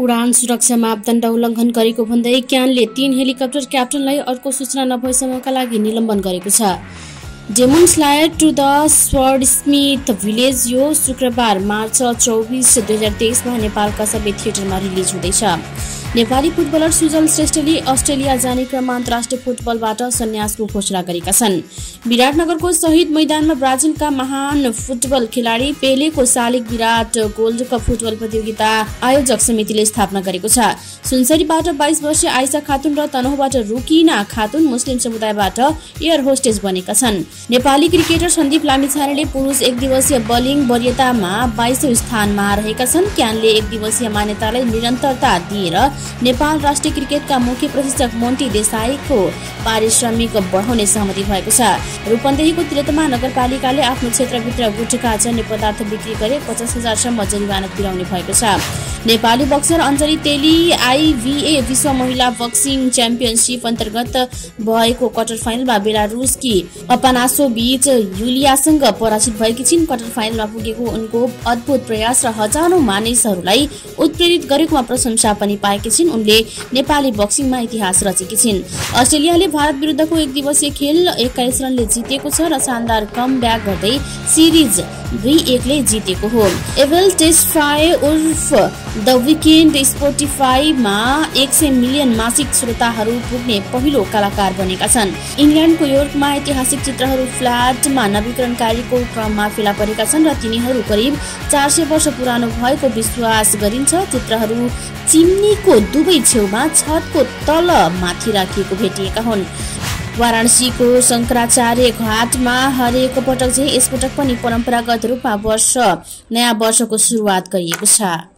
उडान सुरक्षा मापदण्ड उल्लङ्घन गरेको भन्दै क्यानले 3 हेलिकप्टर क्याप्टनलाई अर्को सूचना नभएसम्मका लागि निलम्बन गरेको छ। जेमन्स Lloyd to the sword smith भिलेजियो शुक्रबार मार्च 24 2023 मा नेपालका सबै थिएटरमा रिलिज हुँदैछ। नेपाली फुटबलर सुजन श्रेष्ठले अस्ट्रेलिया जाने क्रममा अन्तर्राष्ट्रिय फुटबलबाट सन्यासको घोषणा गरेका छन्। विराटनगरको शहीद मैदानमा ब्राजिलका महान फुटबल खेलाडी पेलेको सालिक विराट गोल्ड कप फुटबल प्रतियोगिता आयोजक समितिले स्थापना गरेको छ। सुनसरीबाट 22 वर्षीय आयशा खातुन र तनहुँबाट रुकिना खातुन मुस्लिम समुदायबाट एयर होस्टेस बनेका छन्। नेपाली क्रिकेटर सन्दिप लामिछानेले पुरुष एक दिवसीय बलिङ वरीयतामा 22औं स्थानमा रहेका छन्। क्यानले एक दिवसीय मान्यतालाई निरन्तरता दिएर नेपाल राष्ट्रिय क्रिकेटका मुख्य प्रशिक्षक मोन्टी देसाईको पारिश्रमिक बढाउने सहमति भएको छ। रूपन्देहीको तिलतमा नगरपालिकाले आफ्नो क्षेत्रभित्र गुटखा जन्य पदार्थ बिक्री गरे 50,000 सम्म जरिवाना तिराउने भएको छ। नेपाली बक्सर अञ्जली तेली IVA विश्व महिला बक्सिङ च्याम्पियनसिप अन्तर्गत भएको क्वार्टर फाइनलमा बेलारुसकी अपनासो बीच युलियासँग पराजित भएकी छिन्। क्वार्टर फाइनलमा पुगेको उनको अद्भुत प्रयास र हजारौं मानिसहरूलाई उत्प्रेरित गरेकोमा प्रशंसा पनि पाएकी छिन्। उनले नेपाली बक्सिङमा इतिहास रचेकी छिन्। अस्ट्रेलियाले भारत विरुद्धको एक दिवसीय खेल 21 रनले जितेको छ र शानदार कमब्याक गर्दै सिरिज 2-1 ले जितेको हो। एभल टेस्फाई उर्फ द विकेन्ड स्पोटिफाईमा 100 मिलियन मासिक श्रोताहरू पुग्ने पहिलो कलाकार बनेका छन्। इङ्ल्यान्डको योर्कमा ऐतिहासिक चित्रहरू फ्ल्याटमा नवीकरण कार्यको क्रममा फेला परेका छन् र तिनीहरू करिब 400 वर्ष पुरानो भएको विश्वास गरिन्छ। चित्रहरू चिम्नीको दुवै छेउमा छतको तल माथि राखिएको भेटिएका हुन्। वाराणसीको शङ्कराचार्य घाटमा हरेक पटक यसपटक पनि परम्परागत रूपमा नयाँ वर्षको सुरुवात गरिएको छ।